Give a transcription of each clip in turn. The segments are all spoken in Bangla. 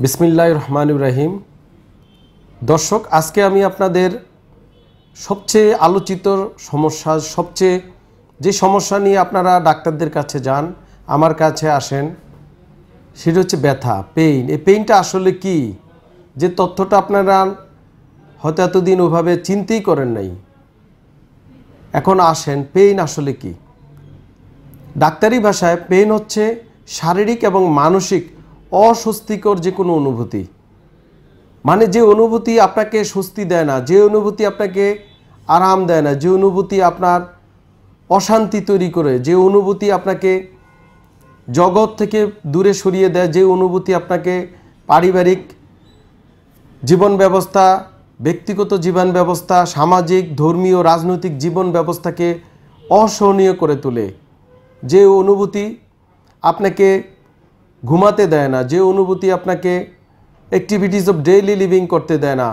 बिस्मिल्लाहिर रहमानिर रहीम दर्शक आज के आमी आपनादेर सबचेये आलोचित समस्या सबचेये जे समस्या निये आपनारा डाक्तारदेर काछे जान आमार काछे आसेन सेटा होच्छे ब्यथा पेइन ए पेइनटा आसले कि जे तथ्यटा आपनारा हयतो एतदिन ओइभावे चिंताई करेन नाई एखन आसेन पेइन आसले कि डाक्तारी भाषाय पेइन होच्छे शारीरिक एवं मानसिक अस्वस्तिकर जे कोनो अनुभूति माने जे अनुभूति आपनाके स्वस्ति देय ना जे अनुभूति आपनाके आराम देय ना जे अनुभूति आपनार अशांति तैरी करे जे अनुभूति आपनाके जगत थेके दूरे सरिये देय जे अनुभूति आपनाके पारिवारिक जीवन व्यवस्था व्यक्तिगत जीवन व्यवस्था सामाजिक धर्मीय राजनैतिक जीवन व्यवस्थाके असहनीय करे तोले जे अनुभूति आपनाके घुमाते देय ना जे अनुभूति आपनाके एक्टिविटीज अफ डेलि लिविंग करते देय ना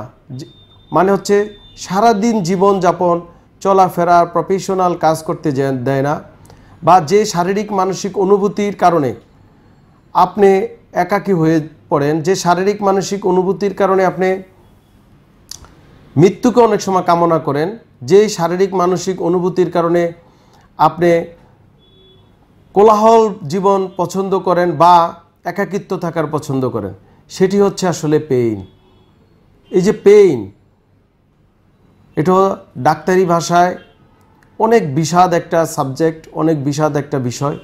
माने होच्छे सारा दिन जीवन यापन चलाफेरा प्रफेशनल काज करते देय ना बा जे शारीरिक मानसिक अनुभूतिर कारणे आपने एकाकी हये पड़ेन जे शारीरिक मानसिक अनुभूतिर कारणे आपने मृत्युके अनेक समय कामना करें जे शारीरिक मानसिक अनुभूतिर कारणे आपने कोलाहल जीवन पसंद करें बा एकाकित्व थाकार पसंद करें सेटी होच्छे आसले पेइन एई जे पेइन एटा डाक्तारी भाषाय अनेक विषाद एकटा सबजेक्ट अनेक विषाद एकटा विषय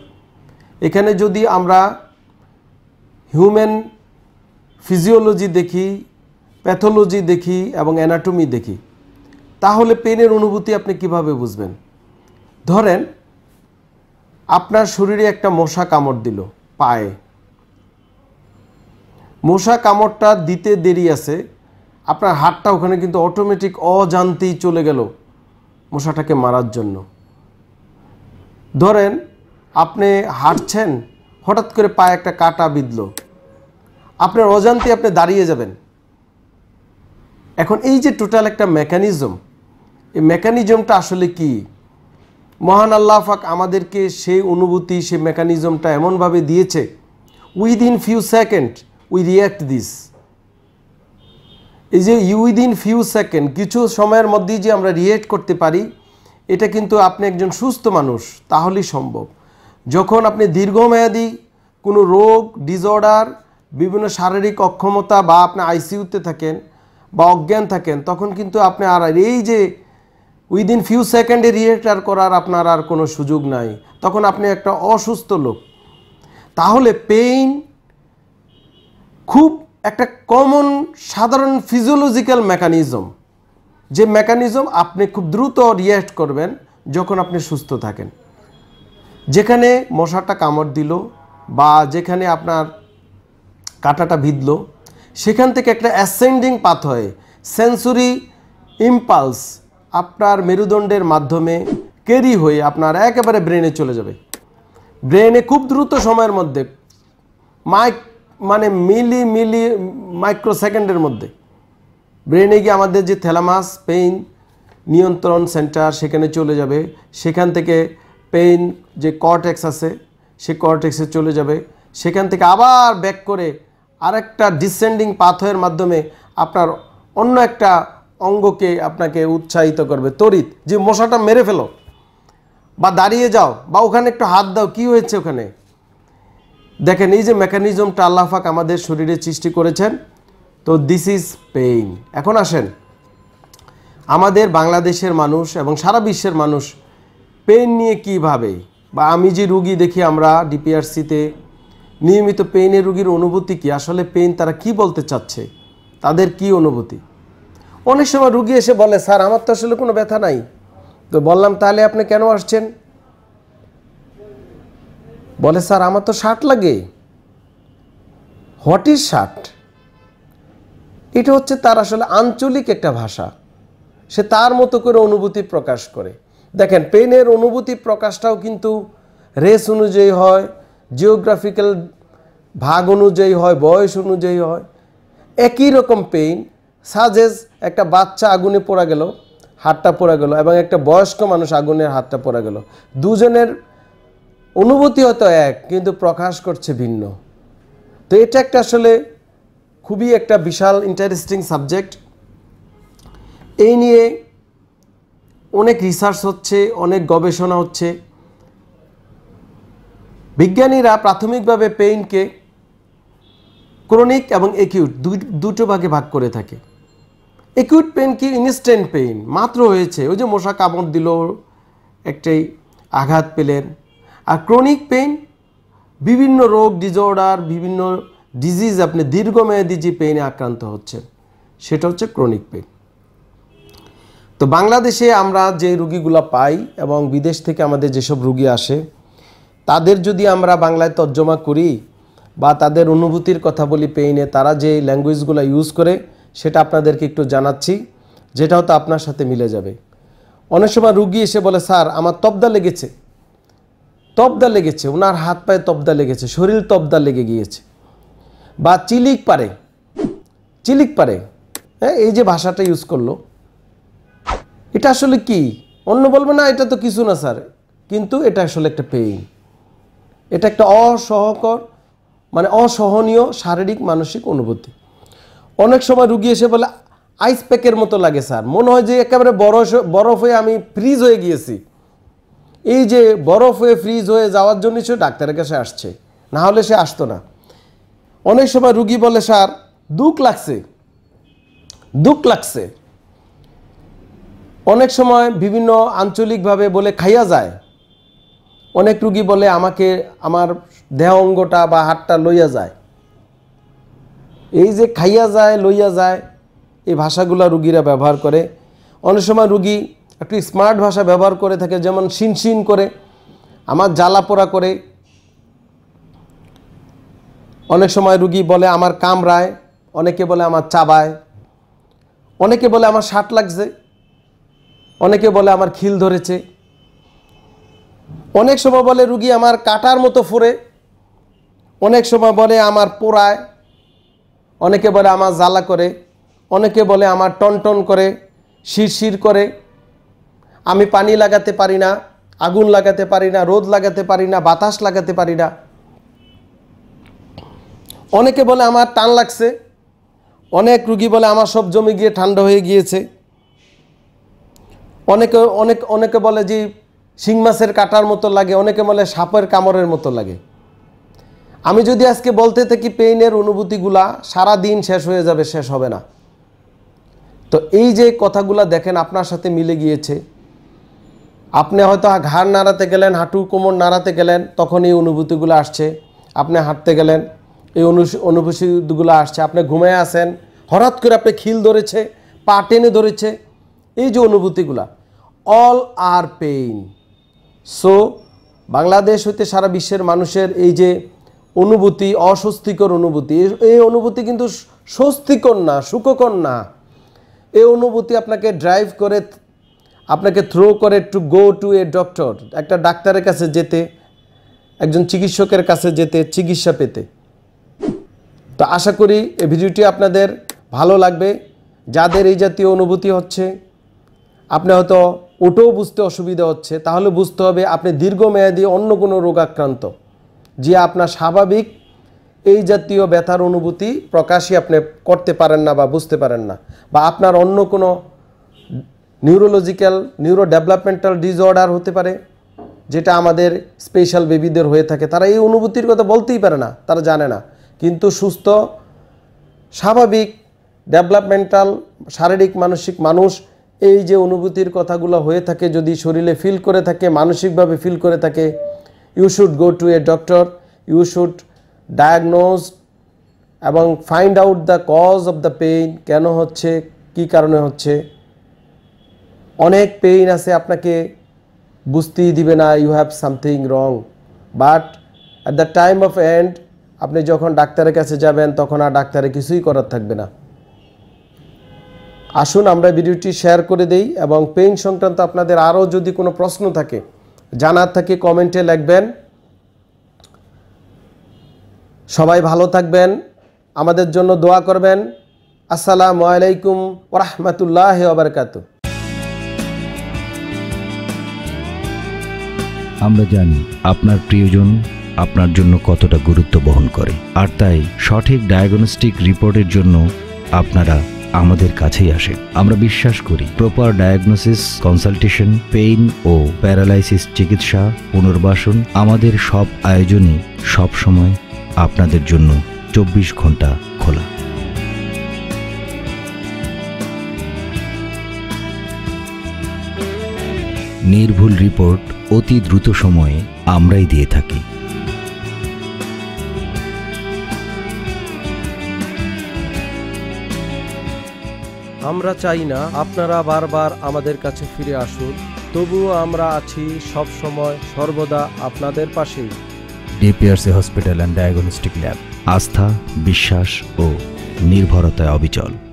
एखाने जदि आमरा ह्यूमन फिजियोलॉजी देखी पैथोलॉजी देखी एबं एनाटमी देखी ताहले पेइनेर अनुभूति आपनि किभाबे बुझबेन धरेन आपनार शरीरे एक मशा कामड़ दिल पाए मशा कामड़टा दीते देरी आछे आपनार हाथटा ओखाने किन्तु अटोमेटिक अजानतेई चले गेल मशाटाके मारार जन्य धरें आपनि हाटछेन हठात् करे पाए एक काटा बिधल आपनार अजानतेई आपनि दाड़िये जाबेन एखन एई जे टोटाल एक मेकानिजम एई मेकानिजमटा आसले कि महान आल्लाह पाक आमादेरके सेई अनुभूति सेई मेकानिजमटा एमन भावे दिएछे within few second we react this एई जे उइदिन फिउ सेकेंड किछु समयेर मध्येई जे आमरा रियैक्ट करते पारी एटा किन्तु आपनि एकजन सुस्थ मानुष ताहलेई सम्भव जखन आपनि दीर्घमेयादी कोनो रोग डिसअर्डार विभिन्न शारीरिक अक्षमता बा आपनि आईसीयूते थाकेन बा अज्ञान थाकेन तखन किन्तु आपनि आर एई जे उइदिन फिउ सेकेंडे रिएक्टर करार आपनार आर कोनो सुयोग नाई तखन आपनि एकटा असुस्थ लोक ताहले पेइन खूब एकटा कमन साधारण फिजियोलॉजिकल मेकानिजम जे मेकानिजम आपनि खूब द्रुत रिएक्ट करबेन जखन आपनि सुस्थ थाकेन जेखाने मशाटा कामड़ दिल बा जेखाने आपनार काटाटा बिधल सेखान थेके एकटा एसेंडिंग पाथ हय सेंसरी इम्पाल्स आपनार मेरुदंडेर माध्यमे कैरी हुए आपनार एकेबारे ब्रेने चले जाबे ब्रेने खूब द्रुत समयेर मध्ये माने मिली मिली माइक्रो सेकेंडेर मध्ये ब्रेने गिये आमादेर जे थैलामास पेइन नियंत्रण सेंटार सेखाने चले जाबे सेखान थेके पेइन जे कर्टेक्स आछे सेई कर्टेक्से चले जाबे सेखान थेके आबार बैक करे आरेकटा डिसेंडिंग पाथवेर माध्यमे आपनार अन्य एकटा अंग के आपनाके उत्साहित करबे त्वरित जे मशाटा मेरे फेलो बा दाड़िये जाओ बा ओखाने एकटु हाथ दाओ कि होयेछे ओखाने देखेन एई जे मेकानिजमटा आल्लाह पाक आमादेर शरीरे सृष्टि करेछेन तो दिस इज पेइन एखन आसेन आमादेर बांग्लादेशेर मानुष एबं सारा विश्वेर मानुष पेइन निये कि भावे बा आमी जे रोगी देखी आमरा डीपीआरसी ते नियमित पेइनेर रोगीर अनुभूति कि आसले पेइन तारा कि बोलते चाচ্ছে तादेर कि अनुभूति अनेक समय रोगी एसे बोले सर आमार तो आसले कोनो ब्यथा नाई तो बोललाम ताहले आपनि केन आसछेन बोले सर आमार तो शार्ट लागे हट इज शार्ट एटा होच्छे तार आसले आंचलिक एकटा भाषा से तार मतो करे अनुभूति प्रकाश करे देखेन पेइनेर अनुभूति प्रकाशटाओ किन्तु रेस अनुयायी हय जिओग्राफिकल भाग अनुयायी हय बयस अनुयायी हय एकई रकम पेइन साजेज एक बाच्चा आगुने पोड़ा गेल हाथटा पोड़ा गेल एबं एक बयस्क मानुष आगुनेर हाथटा पोड़ा गेल दुजोनेर अनुभूति हयतो एक किन्तु प्रकाश करछे भिन्न तो एटा एक आसले খুবই একটা বিশাল ইন্টারেস্টিং সাবজেক্ট। এই নিয়ে অনেক রিসার্চ হচ্ছে, অনেক গবেষণা হচ্ছে। বিজ্ঞানীরা প্রাথমিকভাবে পেইনকে ক্রনিক এবং একিউট দুটো ভাগে ভাগ করে থাকে। একিউট পেইন কি ইনস্ট্যান্ট পেইন, মাত্র হয়েছে, ওই যে মশা কামড় দিল একটাই আঘাত পেলেন। আর ক্রনিক পেইন বিভিন্ন রোগ, ডিসঅর্ডার, বিভিন্ন ডিজিজ, আপনি দীর্ঘমেয়াদী যে পেইনে আক্রান্ত হচ্ছেন সেটা হচ্ছে ক্রনিক পেইন। তো বাংলাদেশে আমরা যে রুগীগুলো পাই এবং বিদেশ থেকে আমাদের যেসব রুগী আসে তাদের যদি আমরা বাংলায় তর্জমা করি বা তাদের অনুভূতির কথা বলি পেইনে, তারা যে ল্যাঙ্গুয়েজগুলো ইউজ করে সেটা আপনাদেরকে একটু জানাচ্ছি, যেটা হয়তো আপনার সাথে মিলে যাবে। অনেক সময় রুগী এসে বলে, স্যার আমার তবদা লেগেছে, তবদা লেগেছে, ওনার হাত পায়ে তবদা লেগেছে, শরীর তবদা লেগে গিয়েছে, বা চিলিক পারে, চিলিক পারে। হ্যাঁ, এই যে ভাষাটা ইউজ করলো এটা আসলে কি? অন্য বলবে না এটা তো কিছু না স্যার, কিন্তু এটা আসলে একটা পেইন, এটা একটা অসহকর মানে অসহনীয় শারীরিক মানসিক অনুভূতি। অনেক সময় রুগী এসে বলে আইস প্যাকের মতো লাগে স্যার, মনে হয় যে একেবারে বরফ হয়ে আমি ফ্রিজ হয়ে গিয়েছি। এই যে বরফ হয়ে ফ্রিজ হয়ে যাওয়ার জন্য সে ডাক্তারের কাছে আসছে, না হলে সে আসতো না। অনেক সময় রুগী বলে স্যার দুঃখ লাগছে, দুঃখ লাগছে। অনেক সময় বিভিন্ন আঞ্চলিকভাবে বলে খাইয়া যায়। অনেক রুগী বলে আমাকে আমার দেহ অঙ্গটা বা হাতটা লইয়া যায়। এই যে খাইয়া যায়, লইয়া যায়, এই ভাষাগুলো রুগীরা ব্যবহার করে। অনেক সময় রুগী একটু স্মার্ট ভাষা ব্যবহার করে থাকে, যেমন শিনশিন করে, আমার জ্বালা পোড়া করে। অনেক সময় রুগী বলে আমার কামড়ায়, অনেকে বলে আমার চাবায়, অনেকে বলে আমার শার্ট লাগছে, অনেকে বলে আমার খিল ধরেছে। অনেক সময় বলে রুগী আমার কাটার মতো ফোরে, অনেক সময় বলে আমার পোড়ায়, অনেকে বলে আমার জ্বালা করে, অনেকে বলে আমার টনটন করে, শিরশির করে, আমি পানি লাগাতে পারি না, আগুন লাগাতে পারি না, রোদ লাগাতে পারি না, বাতাস লাগাতে পারি না। অনেকে বলে আমার টান লাগছে, অনেক রুগী বলে আমার সব জমে গিয়ে ঠান্ডা হয়ে গিয়েছে, অনেকে বলে যে শিং মাছের কাটার মতো লাগে, অনেকে বলে সাপের কামড়ের মতো লাগে। আমি যদি আজকে বলতে থাকি পেইনের অনুভূতিগুলা সারা দিন শেষ হয়ে যাবে, শেষ হবে না। তো এই যে কথাগুলা দেখেন আপনার সাথে মিলে গিয়েছে, আপনি হয়তো ঘাড় নাড়াতে গেলেন, হাঁটু কোমর নাড়াতে গেলেন, তখন এই অনুভূতিগুলো আসছে। আপনি হাঁটতে গেলেন, এই অনুভূতিগুলো আসছে। আপনি ঘুমিয়ে আছেন, হঠাৎ করে আপনি খিল ধরেছে, পা টেনে ধরেছে, এই যে অনুভূতিগুলা, অল আর পেইন। সো বাংলাদেশ হইতে সারা বিশ্বের মানুষের এই যে অনুভূতি, অস্বস্তিকর অনুভূতি, এই অনুভূতি কিন্তু স্বস্তিকর না, সুখকর না। এই অনুভূতি আপনাকে ড্রাইভ করে, আপনাকে থ্রো করে to go to a doctor, একটা ডাক্তারের কাছে যেতে, একজন চিকিৎসকের কাছে যেতে, চিকিৎসা পেতে। তো আশা করি এই ভিডিওটি আপনাদের ভালো লাগবে। যাদের এই জাতীয় অনুভূতি হচ্ছে, আপনি হয়তো ওটাও বুঝতে অসুবিধা হচ্ছে, তাহলে বুঝতে হবে আপনি দীর্ঘমেয়াদী অন্য কোনো রোগাক্রান্ত, যে আপনার স্বাভাবিক এই জাতীয় ব্যথার অনুভূতি প্রকাশই আপনি করতে পারেন না বা বুঝতে পারেন না, বা আপনার অন্য কোনো নিউরোলজিক্যাল নিউরোডেভেলপমেন্টাল ডিসঅর্ডার হতে পারে, যেটা আমাদের স্পেশাল বেবিদের হয়ে থাকে। তারা এই অনুভূতির কথা বলতেই পারে না, তারা জানে না। কিন্তু সুস্থ স্বাভাবিক ডেভেলপমেন্টাল শারীরিক মানসিক মানুষ এই যে অনুভূতির কথাগুলো হয়ে থাকে, যদি শরীরে ফিল করে থাকে, মানসিকভাবে ফিল করে থাকে, you should go to a doctor, you should diagnose এবং find out the cause of the pain, কেন হচ্ছে, কি কারণে হচ্ছে। অনেক পেইন আছে আপনাকে বুঝতেই দিবে না, you have something wrong, but at the time of end আপনি যখন ডাক্তারের কাছে যাবেন তখন আর ডাক্তারের কিছুই করার থাকবে না। আসুন আমরা ভিডিওটি শেয়ার করে দেই, এবং পেইন সংক্রান্ত আপনাদের আরও যদি কোনো প্রশ্ন থাকে, জানার থাকে, কমেন্টে লিখবেন। সবাই ভালো থাকবেন, আমাদের জন্য দোয়া করবেন। আসসালামু আলাইকুম ওয়া রাহমাতুল্লাহি ওয়া বারাকাতুহু। আমরা জানি আপনার প্রিয়জন আপনার জন্য কতটা গুরুত্ব বহন করে। আর তাই সঠিক ডায়াগনস্টিক রিপোর্টের জন্য আপনারা আমাদের কাছেই আসেন। আমরা বিশ্বাস করি প্রপার ডায়াগনোসিস, কনসালটেশন, পেইন ও প্যারালাইসিস চিকিৎসা, পুনর্বাসন, আমাদের সব আয়োজনই সবসময় আপনাদের জন্য 24 ঘন্টা খোলা। নির্ভুল রিপোর্ট অতি দ্রুত সময়ে আমরাই দিয়ে থাকি। আমরা চাই না আপনারা বারবার আমাদের কাছে ফিরে আসুন, তবুও আমরা আছি সব সময় সর্বদা আপনাদের পাশে। DPRC hospital and diagnostic lab, আস্থা, বিশ্বাস ও নির্ভরতায় অবিচল।